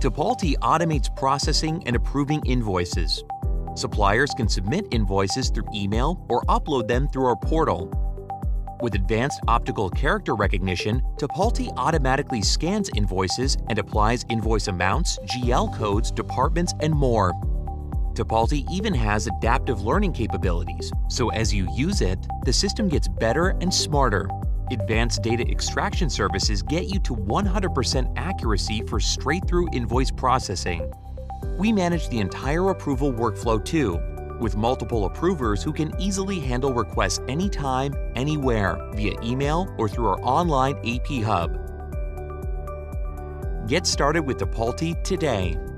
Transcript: Tipalti automates processing and approving invoices. Suppliers can submit invoices through email or upload them through our portal. With advanced optical character recognition, Tipalti automatically scans invoices and applies invoice amounts, GL codes, departments, and more. Tipalti even has adaptive learning capabilities, so as you use it, the system gets better and smarter. Advanced data extraction services get you to 100% accuracy for straight-through invoice processing. We manage the entire approval workflow too, with multiple approvers who can easily handle requests anytime, anywhere, via email or through our online AP Hub. Get started with Tipalti today.